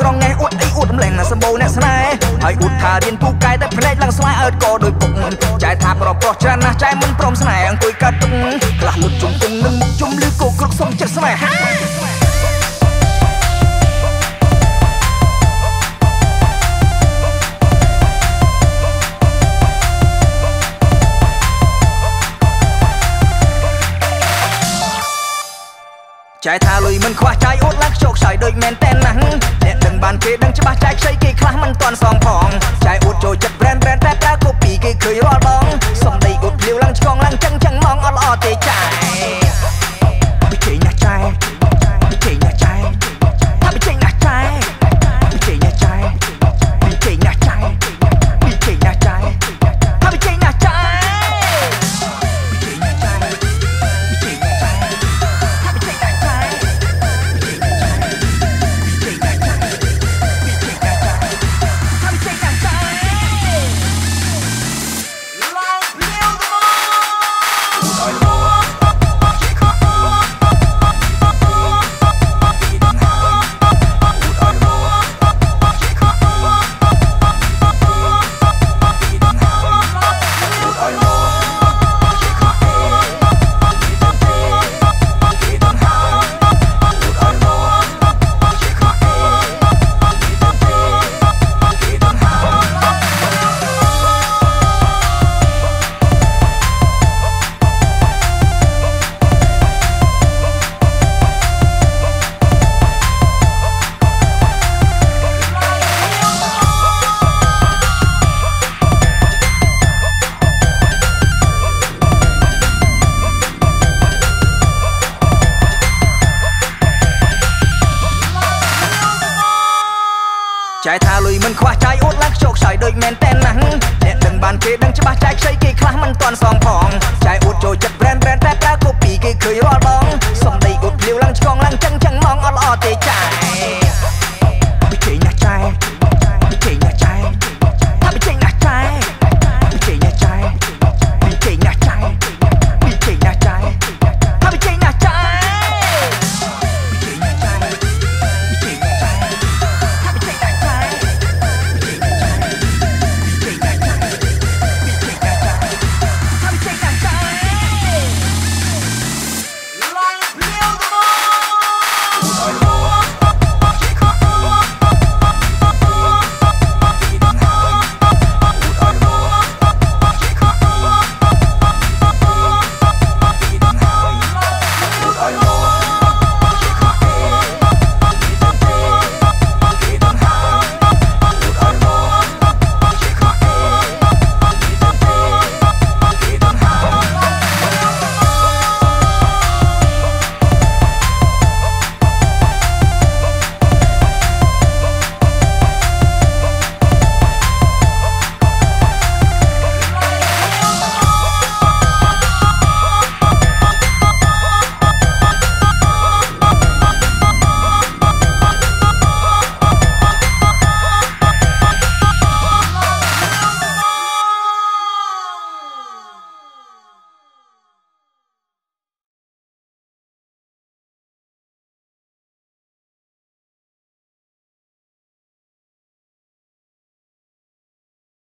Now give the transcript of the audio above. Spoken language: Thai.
กรองไงอวดไออวดแหล่งสมบูรณ์แน่สนายไออวดท่าเรียนผู้กายแต่เพลย์ลังสลายเอิดก่อโดยปกใจทาปรอบรอจานะใจมันพร้อมสนายอังกุยกระตุ้งกลับลุกจุ่มตึงนึ่งจุ่มลือโกกรกสมเจ็ดสนายใจทาลุยมันคว้าใจอวดลักโชคใส่โดยแมนแต่หนังเด็กดังบานเกดังจะบ้าใจใช้กี่ครั้งมันตอนสองผองใจอวด